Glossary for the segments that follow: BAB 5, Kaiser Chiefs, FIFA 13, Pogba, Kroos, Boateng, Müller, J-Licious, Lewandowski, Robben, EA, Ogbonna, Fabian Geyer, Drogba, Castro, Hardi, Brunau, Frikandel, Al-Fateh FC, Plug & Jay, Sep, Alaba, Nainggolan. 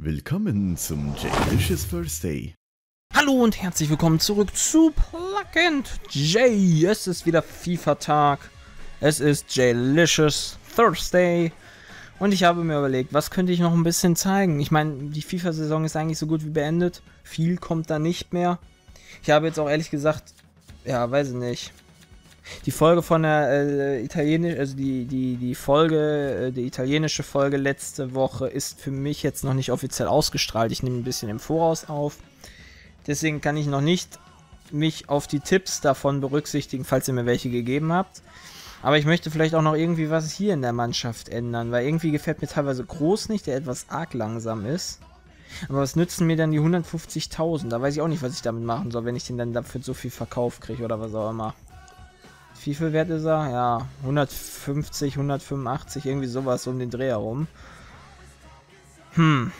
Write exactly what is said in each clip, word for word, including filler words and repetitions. Willkommen zum J-Licious Thursday. Hallo und herzlich willkommen zurück zu Plug and J. Es ist wieder FIFA-Tag. Es ist J-Licious Thursday. Und ich habe mir überlegt, was könnte ich noch ein bisschen zeigen? Ich meine, die FIFA-Saison ist eigentlich so gut wie beendet. Viel kommt da nicht mehr. Ich habe jetzt auch ehrlich gesagt, ja, weiß ich nicht. Die Folge von der äh, italienisch, also die, die, die Folge, äh, die italienische Folge letzte Woche ist für mich jetzt noch nicht offiziell ausgestrahlt. Ich nehme ein bisschen im Voraus auf. Deswegen kann ich noch nicht mich auf die Tipps davon berücksichtigen, falls ihr mir welche gegeben habt. Aber ich möchte vielleicht auch noch irgendwie was hier in der Mannschaft ändern, weil irgendwie gefällt mir teilweise Kroos nicht, der etwas arg langsam ist. Aber was nützen mir dann die hundertfünfzigtausend? Da weiß ich auch nicht, was ich damit machen soll, wenn ich den dann dafür so viel Verkauf kriege oder was auch immer. Wie viel wert ist er? Ja, hundertfünfzig, hundertfünfundachtzig, irgendwie sowas um den Dreh herum. Hm.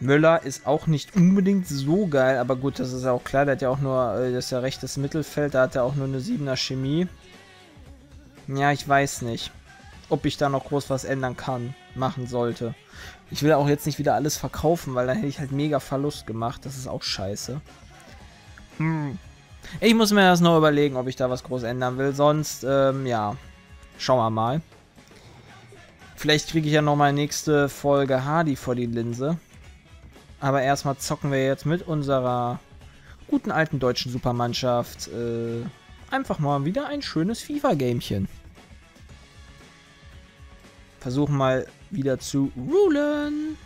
Müller ist auch nicht unbedingt so geil, aber gut, das ist ja auch klar, der hat ja auch nur, das ist ja rechtes Mittelfeld, da hat er auch nur eine siebener Chemie. Ja, ich weiß nicht, ob ich da noch groß was ändern kann, machen sollte. Ich will auch jetzt nicht wieder alles verkaufen, weil dann hätte ich halt mega Verlust gemacht, das ist auch scheiße. Hm. Ich muss mir das noch überlegen, ob ich da was groß ändern will. Sonst, ähm, ja, schauen wir mal. Vielleicht kriege ich ja nochmal nächste Folge Hardy vor die Linse. Aber erstmal zocken wir jetzt mit unserer guten alten deutschen Supermannschaft äh, einfach mal wieder ein schönes FIFA-Gamechen. Versuchen mal wieder zu rulen.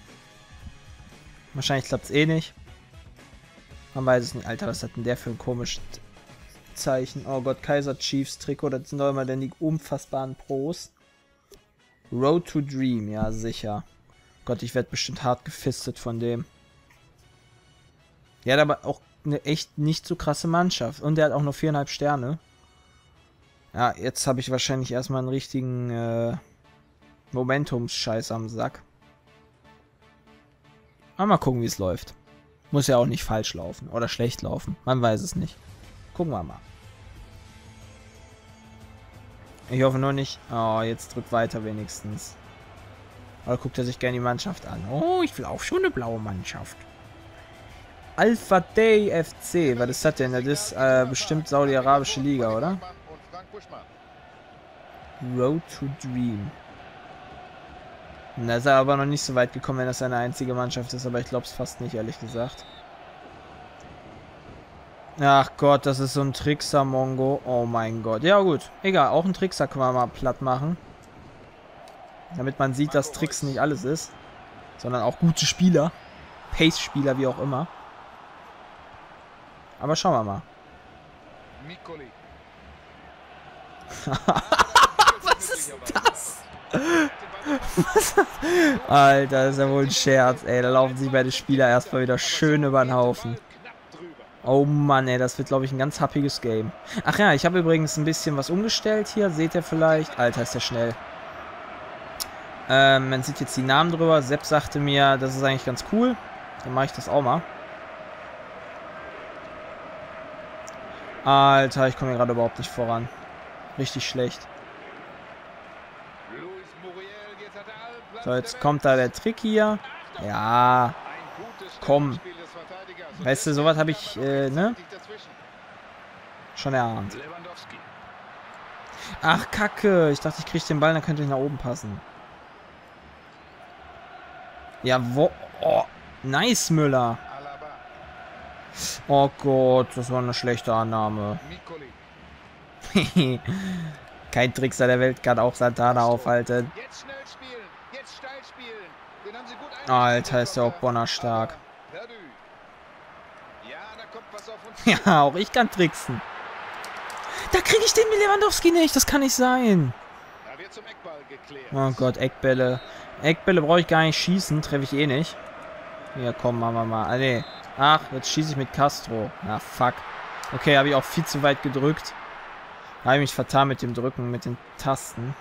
Wahrscheinlich klappt es eh nicht. Man weiß es nicht. Alter, was hat denn der für ein komisches Zeichen? Oh Gott, Kaiser Chiefs Trikot, das sind doch immer denn die unfassbaren Pros. Road to Dream, ja sicher. Gott, ich werde bestimmt hart gefistet von dem. Der hat aber auch eine echt nicht so krasse Mannschaft. Und der hat auch nur viereinhalb Sterne. Ja, jetzt habe ich wahrscheinlich erstmal einen richtigen äh, Momentums-Scheiß am Sack. Aber mal gucken, wie es läuft. Muss ja auch nicht falsch laufen oder schlecht laufen. Man weiß es nicht. Gucken wir mal. Ich hoffe nur nicht. Oh, jetzt drückt weiter wenigstens. Oder guckt er sich gerne die Mannschaft an. Oh, ich will auch schon eine blaue Mannschaft. Al-Fateh F C. Was ist das denn? Das ist äh, bestimmt Saudi-Arabische Liga, oder? Road to Dream. Da ist er aber noch nicht so weit gekommen, wenn das seine einzige Mannschaft ist, aber ich glaube es fast nicht, ehrlich gesagt. Ach Gott, das ist so ein Trickser, Mongo. Oh mein Gott. Ja gut, egal, auch ein Trickser können wir mal platt machen. Damit man sieht, dass Tricks nicht alles ist, sondern auch gute Spieler. Pace-Spieler, wie auch immer. Aber schauen wir mal. Was ist das? Alter, das ist ja wohl ein Scherz, ey. Da laufen sich beide Spieler erstmal wieder schön über den Haufen. Oh Mann, ey, das wird, glaube ich, ein ganz happiges Game. Ach ja, ich habe übrigens ein bisschen was umgestellt hier. Seht ihr vielleicht? Alter, ist der schnell. Ähm, man sieht jetzt die Namen drüber. Sepp sagte mir, das ist eigentlich ganz cool. Dann mache ich das auch mal. Alter, ich komme hier gerade überhaupt nicht voran. Richtig schlecht. So, jetzt kommt da der Trick hier. Ja. Komm. Weißt du, sowas habe ich, äh, ne? Schon erahnt. Ach, Kacke. Ich dachte, ich kriege den Ball, dann könnte ich nach oben passen. Ja, wo... Oh, nice, Müller. Oh Gott, das war eine schlechte Annahme. Kein Trickster der Welt kann auch Santana aufhalten. Alter, ist der Ogbonna stark. Ja, auch ich kann tricksen. Da kriege ich den mit Lewandowski nicht, das kann nicht sein. Oh Gott, Eckbälle. Eckbälle brauche ich gar nicht schießen, treffe ich eh nicht. Ja, komm, machen wir mal. Ah, nee. Ach, jetzt schieße ich mit Castro. Na, fuck. Okay, habe ich auch viel zu weit gedrückt. Habe ich mich vertan mit dem Drücken, mit den Tasten.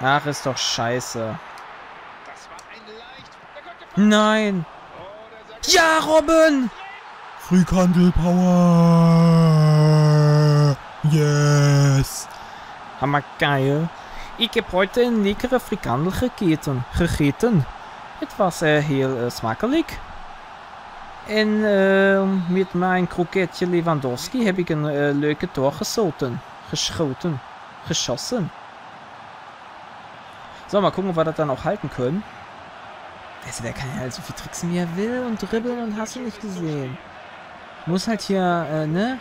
Ach, ist doch scheiße. Nein! Ja, Robben! Frühkandel Power! Yes! Hammer geil! Ich habe heute eine leckere Frikandel gegeten. gegeten. Het was uh, heel uh, smakelijk. En uh, met mijn kroketje Lewandowski heb ik een uh, leuke toer geschoten. Geschoten. Geschossen. So, mal gucken, ob wir das dann auch halten können. Also, der kann ja halt so viel tricksen, wie er will und dribbeln und hast du nicht gesehen. Muss halt hier, äh, ne?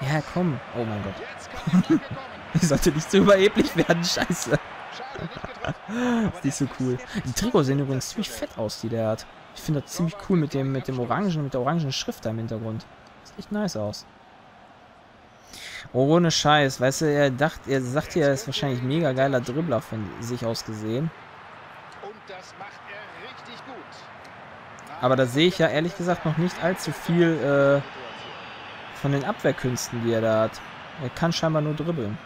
Ja, komm. Oh mein Gott. Ich sollte nicht so überheblich werden, scheiße. Das ist nicht so cool. Die Trikots sehen übrigens ziemlich fett aus, die der hat. Ich finde das ziemlich cool mit dem, mit dem orangen, mit der orangen Schrift da im Hintergrund. Sieht echt nice aus. Ohne Scheiß, weißt du, er dachte, er sagt ja, er ist wahrscheinlich ein mega geiler Dribbler von sich aus gesehen. Aber da sehe ich ja ehrlich gesagt noch nicht allzu viel äh, von den Abwehrkünsten, die er da hat. Er kann scheinbar nur dribbeln.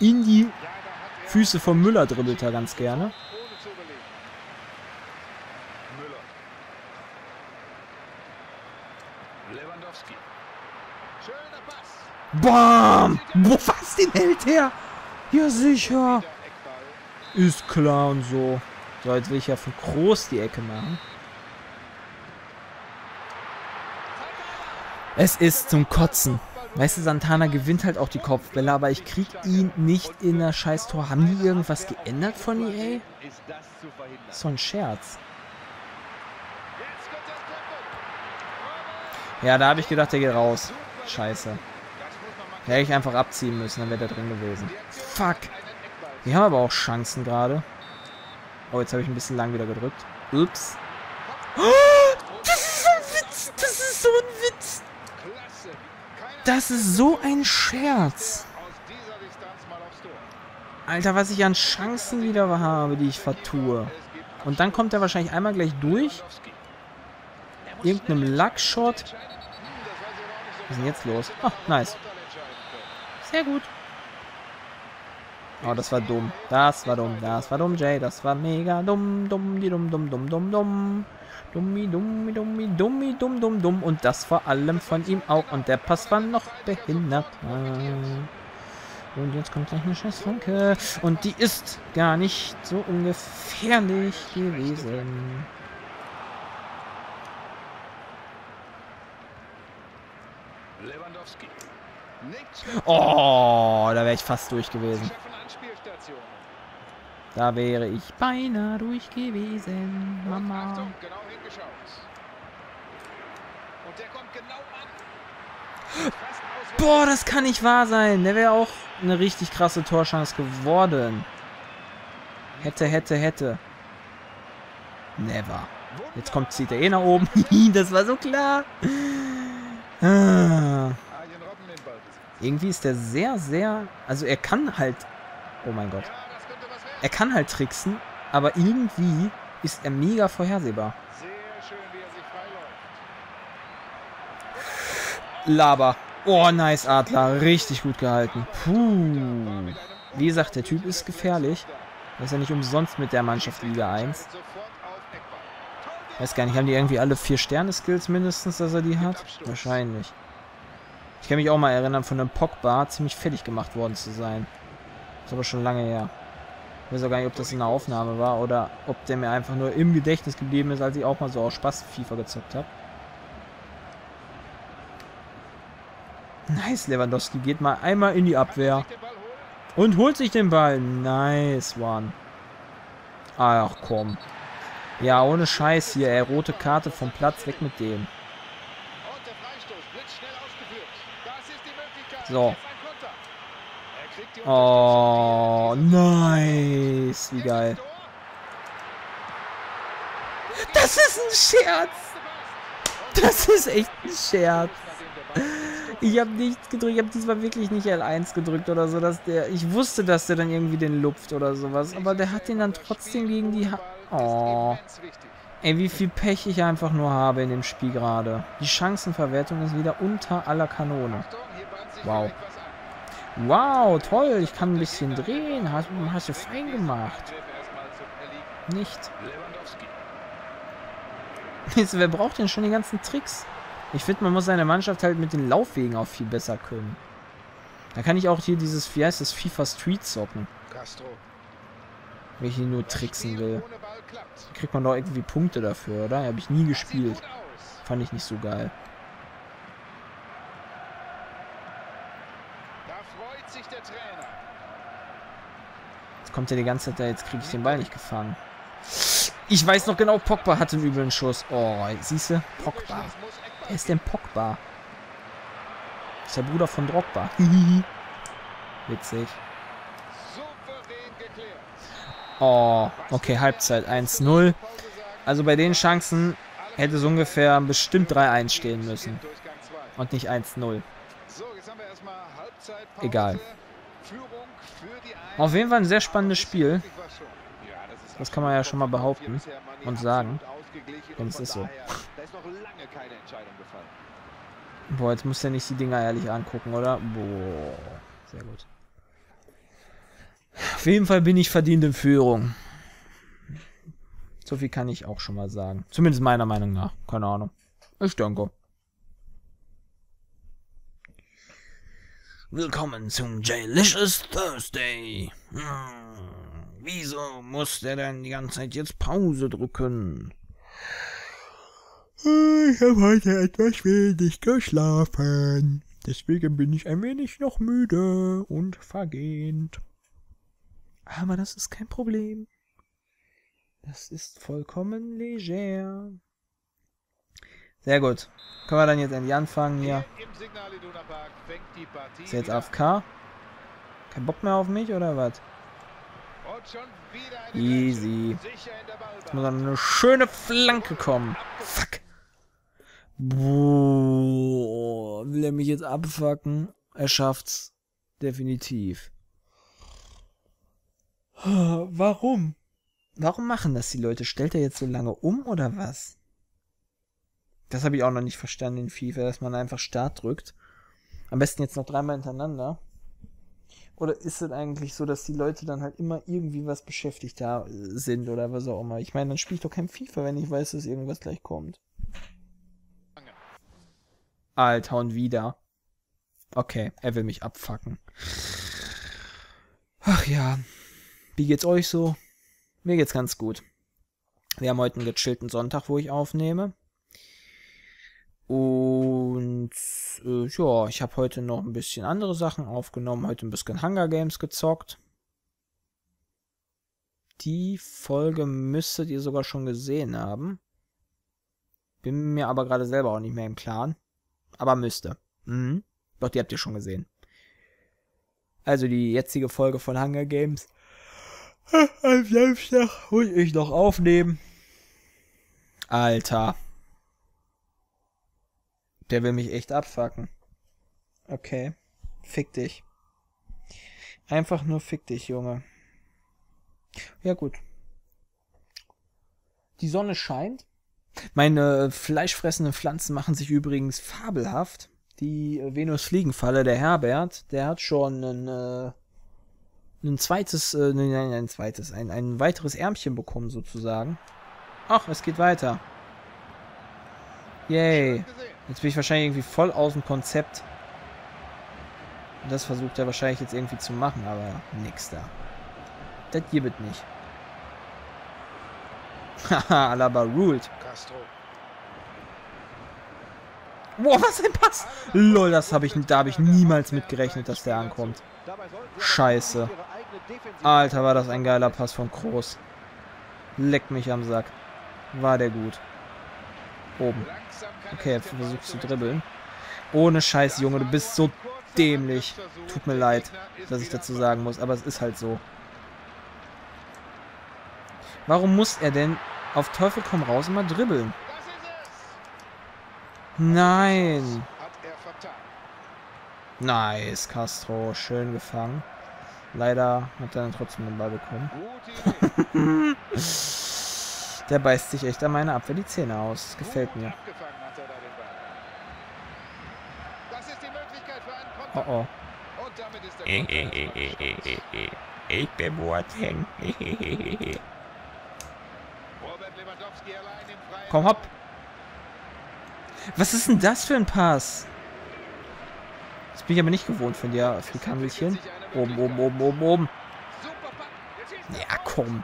In die Füße von Müller dribbelt er ganz gerne. Bam! Wo fast den hält er? Ja, sicher. Ist klar und so. So, jetzt will ich ja von Kroos die Ecke machen. Es ist zum Kotzen. Weißt du, Santana gewinnt halt auch die Kopfbälle, aber ich krieg ihn nicht in der Scheiß-Tor. Haben die irgendwas geändert von E A? So ein Scherz. Ja, da habe ich gedacht, der geht raus. Scheiße. Hätte ich einfach abziehen müssen, dann wäre der drin gewesen. Fuck. Wir haben aber auch Chancen gerade. Oh, jetzt habe ich ein bisschen lang wieder gedrückt. Ups. Oh, das ist so ein Witz. Das ist so ein Witz. Das ist so ein Scherz. Alter, was ich an Chancen wieder habe, die ich vertue. Und dann kommt er wahrscheinlich einmal gleich durch. Irgendeinem Luck-Shot. Was ist denn jetzt los? Oh, nice. Sehr gut. Oh, das war dumm. Das war dumm. Das war dumm, Jay. Das war mega dumm. Dumm, die dumm, dumm, dumm, dumm, dumm. Dummi, dummi, dummi, dummi, dumm, dumm, dumm. Und das vor allem von ihm auch. Und der Pass war noch behindert. Und jetzt kommt gleich eine scheiß Funke. Und die ist gar nicht so ungefährlich gewesen. Lewandowski. Oh, da wäre ich fast durch gewesen. Da wäre ich beinahe durch gewesen, Mama. Boah, das kann nicht wahr sein. Der wäre auch eine richtig krasse Torchance geworden. Hätte, hätte, hätte. Never. Jetzt kommt, zieht er eh nach oben. Das war so klar. Ah. Irgendwie ist er sehr, sehr... Also er kann halt... Oh mein Gott. Er kann halt tricksen, aber irgendwie ist er mega vorhersehbar. Laba. Oh, nice, Adler. Richtig gut gehalten. Puh. Wie gesagt, der Typ ist gefährlich. Das ist ja nicht umsonst mit der Mannschaft Liga eins. Weiß gar nicht, haben die irgendwie alle vier Sterne Skills mindestens, dass er die hat? Wahrscheinlich. Ich kann mich auch mal erinnern, von einem Pogba ziemlich fertig gemacht worden zu sein. Ist aber schon lange her. Ich weiß auch gar nicht, ob das in der Aufnahme war oder ob der mir einfach nur im Gedächtnis geblieben ist, als ich auch mal so aus Spaß FIFA gezockt habe. Nice, Lewandowski geht mal einmal in die Abwehr. Und holt sich den Ball. Nice one. Ach komm. Ja, ohne Scheiß hier, ey. Rote Karte vom Platz, weg mit dem. So. Oh, nice. Wie geil. Das ist ein Scherz. Das ist echt ein Scherz. Ich habe nichts gedrückt. Ich habe diesmal wirklich nicht L eins gedrückt oder so. Dass der, ich wusste, dass der dann irgendwie den lupft oder sowas. Aber der hat den dann trotzdem gegen die... Ha oh. Ey, wie viel Pech ich einfach nur habe in dem Spiel gerade. Die Chancenverwertung ist wieder unter aller Kanone. Wow. Wow, toll. Ich kann ein bisschen drehen. Hast, hast du fein gemacht. Nicht. Jetzt, wer braucht denn schon die ganzen Tricks? Ich finde, man muss seine Mannschaft halt mit den Laufwegen auch viel besser können. Da kann ich auch hier dieses, wie heißt das, FIFA Street zocken. wenn ich ihn nur tricksen will. Kriegt man doch irgendwie Punkte dafür, oder? Habe ich nie gespielt. Fand ich nicht so geil. Jetzt kommt er die ganze Zeit da, jetzt kriege ich den Ball nicht gefangen. Ich weiß noch genau, Pogba hat einen üblen Schuss. Oh, siehst du? Pogba. Wer ist denn Pogba? Das ist der Bruder von Drogba. Witzig. Oh, okay, Halbzeit eins null. Also bei den Chancen hätte es ungefähr bestimmt drei eins stehen müssen. Und nicht eins null. Egal. Auf jeden Fall ein sehr spannendes Spiel. Das kann man ja schon mal behaupten und sagen. Und es ist so. Boah, jetzt muss der nicht die Dinger ehrlich angucken, oder? Boah, sehr gut. Auf jeden Fall bin ich verdient in Führung. So viel kann ich auch schon mal sagen. Zumindest meiner Meinung nach. Keine Ahnung. Ich denke. Willkommen zum J-licious Thursday. Hm. Wieso muss der denn die ganze Zeit jetzt Pause drücken? Ich habe heute etwas wenig geschlafen. Deswegen bin ich ein wenig noch müde und vergehend. Aber das ist kein Problem. Das ist vollkommen leger. Sehr gut. Können wir dann jetzt endlich anfangen hier? Ist jetzt A F K? Kein Bock mehr auf mich oder was? Easy. Jetzt muss dann eine schöne Flanke kommen. Fuck. Boah. Will er mich jetzt abfucken? Er schafft's. Definitiv. Warum? Warum machen das die Leute? Stellt er jetzt so lange um oder was? Das habe ich auch noch nicht verstanden in FIFA, dass man einfach Start drückt. Am besten jetzt noch dreimal hintereinander. Oder ist es eigentlich so, dass die Leute dann halt immer irgendwie was beschäftigt da sind oder was auch immer? Ich meine, dann spiele ich doch kein FIFA, wenn ich weiß, dass irgendwas gleich kommt. Alter, und wieder. Okay, er will mich abfucken. Ach ja. Wie geht's euch so? Mir geht's ganz gut. Wir haben heute einen gechillten Sonntag, wo ich aufnehme. Und äh, ja, ich habe heute noch ein bisschen andere Sachen aufgenommen. Heute ein bisschen Hunger Games gezockt. Die Folge müsstet ihr sogar schon gesehen haben. Bin mir aber gerade selber auch nicht mehr im Klaren. Aber müsste. Mhm. Doch, die habt ihr schon gesehen. Also die jetzige Folge von Hunger Games. Am Samstag muss ich noch aufnehmen. Alter. Der will mich echt abfucken. Okay. Fick dich. Einfach nur fick dich, Junge. Ja, gut. Die Sonne scheint. Meine fleischfressenden Pflanzen machen sich übrigens fabelhaft. Die Venusfliegenfalle, der Herbert, der hat schon ein, äh, ein zweites, äh, nein, ein zweites, ein, ein weiteres Ärmchen bekommen, sozusagen. Ach, es geht weiter. Yay. Jetzt bin ich wahrscheinlich irgendwie voll aus dem Konzept. Und das versucht er wahrscheinlich jetzt irgendwie zu machen, aber nix da. Das gibt nicht. Haha, Alaba ruled. Castro. Boah, was ein Pass! Lol, das hab ich, da habe ich niemals mit gerechnet, dass der ankommt. Scheiße. Alter, war das ein geiler Pass von Kroos. Leck mich am Sack. War der gut. Oben. Okay, jetzt versuchst du zu dribbeln. Ohne Scheiß, Junge, du bist so dämlich. Tut mir leid, dass ich dazu sagen muss, aber es ist halt so. Warum muss er denn auf Teufel komm raus immer dribbeln? Nein. Nice, Castro. Schön gefangen. Leider hat er dann trotzdem den Ball bekommen. Der beißt sich echt an meiner Abwehr die Zähne aus. Das gefällt mir. Oh oh. Ich bin Boateng. Komm, hopp. Was ist denn das für ein Pass? Das bin ich aber nicht gewohnt von dir, Afrikanischen. Oben, oben, oben, oben, oben. Ja, komm.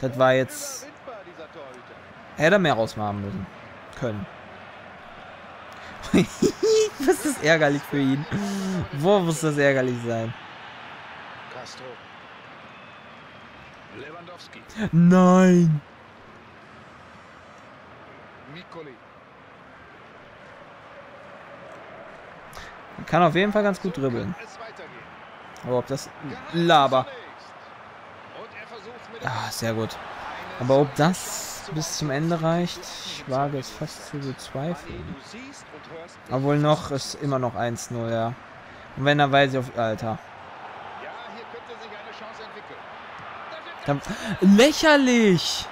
Das war jetzt... Hätte er mehr rausmachen müssen. Können. Das ist ärgerlich für ihn. Wo muss das ärgerlich sein? Castro. Lewandowski. Nein. Man kann auf jeden Fall ganz gut dribbeln. Aber ob das... Laber. Ah, sehr gut. Aber ob das bis zum Ende reicht, ich wage es fast zu bezweifeln. Obwohl noch ist immer noch eins zu null, ja. Und wenn, dann weiß ich auf... Alter. Dann, lächerlich!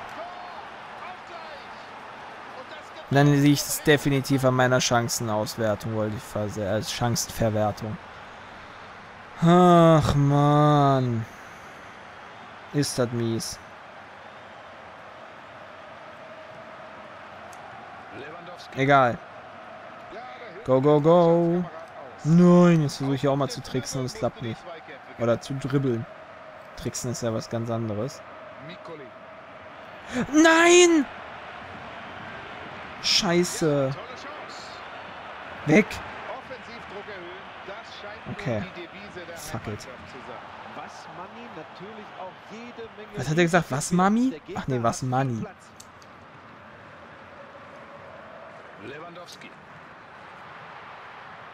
Und dann sehe ich es definitiv an meiner Chancenauswertung, wollte ich verse- als Chancenverwertung. Ach, Mann. Ist das mies. Egal. Go, go, go. Nein, jetzt versuche ich ja auch mal zu tricksen und es klappt nicht. Oder zu dribbeln. Tricksen ist ja was ganz anderes. Nein! Scheiße. Weg. Okay. Fuck it. Was hat er gesagt? Was, Mami? Ach nee, was, Mani?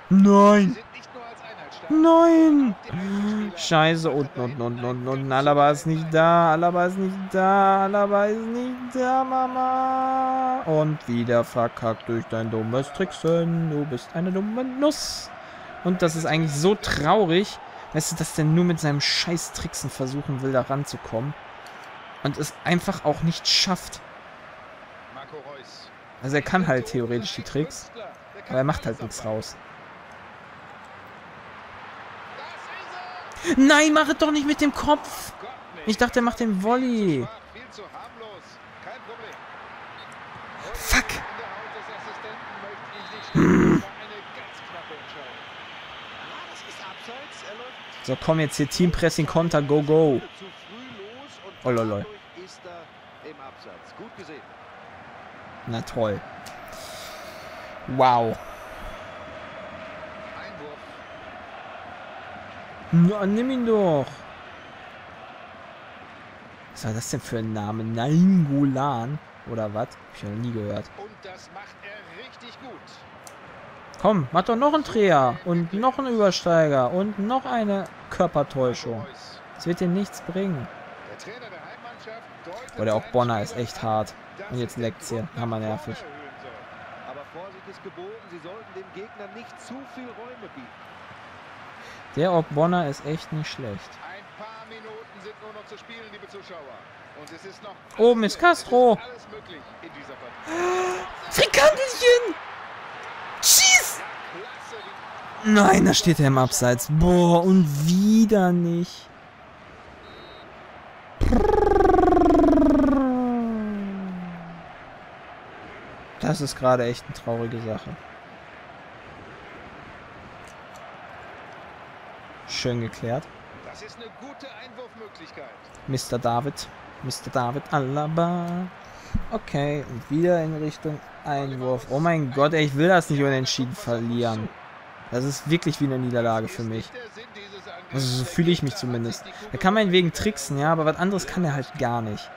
Nein! Nein! Scheiße, und, und, und, und, und. Alaba ist nicht da, Alaba ist nicht da, Alaba ist nicht da, Mama! Und wieder verkackt durch dein dummes Tricksen. Du bist eine dumme Nuss. Und das ist eigentlich so traurig, weißt du, dass der nur mit seinem scheiß Tricksen versuchen will, da ranzukommen. Und es einfach auch nicht schafft. Also er kann halt theoretisch die Tricks, aber er macht halt nichts raus. Nein, mach es doch nicht mit dem Kopf! Ich dachte, er macht den Volley. Fuck! Hm. So, komm jetzt hier, Teampressing, Konter, go, go! Oh, lol, lol. Na toll. Wow. Na, nimm ihn doch. Was war das denn für ein Name? Nainggolan? Oder was? Hab ich noch nie gehört. Und das macht er richtig gut. Komm, mach doch noch einen Dreher. Und noch einen Übersteiger. Und noch eine Körpertäuschung. Das wird dir nichts bringen. Oh, der Ogbonna ist echt hart. Und jetzt leckt's hier. Hammer nervig. Der Ogbonna ist echt nicht schlecht. Oben ist Castro. Frikandelchen! Schieß! Nein, da steht er im Abseits. Boah, und wieder nicht. Das ist gerade echt eine traurige Sache. Schön geklärt. Das ist eine gute Einwurfmöglichkeit. Mister David. Mister David Alaba. Okay, und wieder in Richtung Einwurf. Oh mein Gott, ey, ich will das nicht unentschieden verlieren. Das ist wirklich wie eine Niederlage für mich. Also so fühle ich mich zumindest. Da kann man wegen tricksen, ja, aber was anderes kann er halt gar nicht.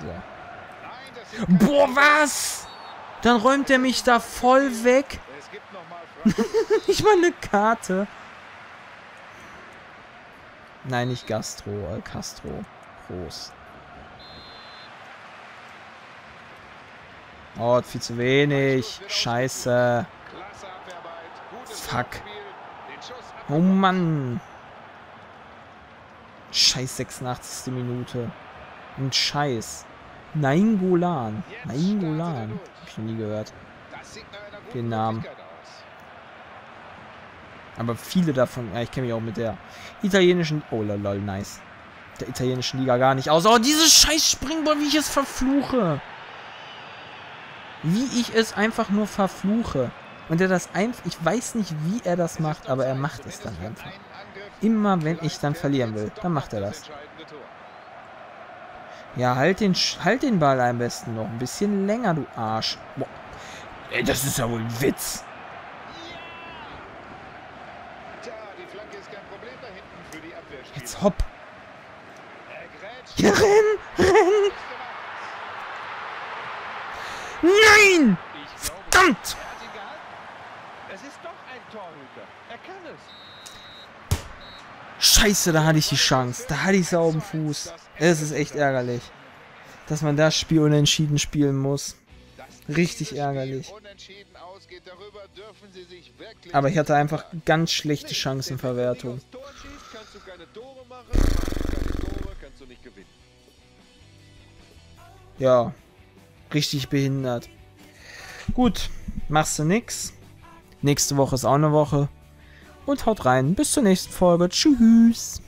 So. Boah, was? Dann räumt er mich da voll weg. Ich meine, eine Karte. Nein, nicht Gastro, äh, Castro. Kroos. Oh, viel zu wenig. Scheiße. Fuck. Oh Mann. Scheiß sechsundachtzigste. Minute. Und Scheiß. Nainggolan. Nainggolan. Hab ich noch nie gehört. Den Namen. Aber viele davon. Ja, ich kenne mich auch mit der italienischen. Oh lol, nice. Der italienischen Liga gar nicht aus. Oh, dieses scheiß Springball, wie ich es verfluche. Wie ich es einfach nur verfluche. Und er das einfach, ich weiß nicht, wie er das macht, aber er macht es dann einfach. Immer wenn ich dann verlieren will, dann macht er das. Ja, halt den, halt den Ball am besten noch ein bisschen länger, du Arsch. Boah. Ey, das ist ja wohl ein Witz. Jetzt hopp. Ja, renn, renn. Nein! Verdammt! Es ist doch ein Torhüter. Er kann es. Scheiße, da hatte ich die Chance. Da hatte ich es auf dem Fuß. Es ist echt ärgerlich, dass man das Spiel unentschieden spielen muss. Richtig ärgerlich. Aber ich hatte einfach ganz schlechte Chancenverwertung. Ja, richtig behindert. Gut, machst du nix. Nächste Woche ist auch eine Woche. Und haut rein. Bis zur nächsten Folge. Tschüss.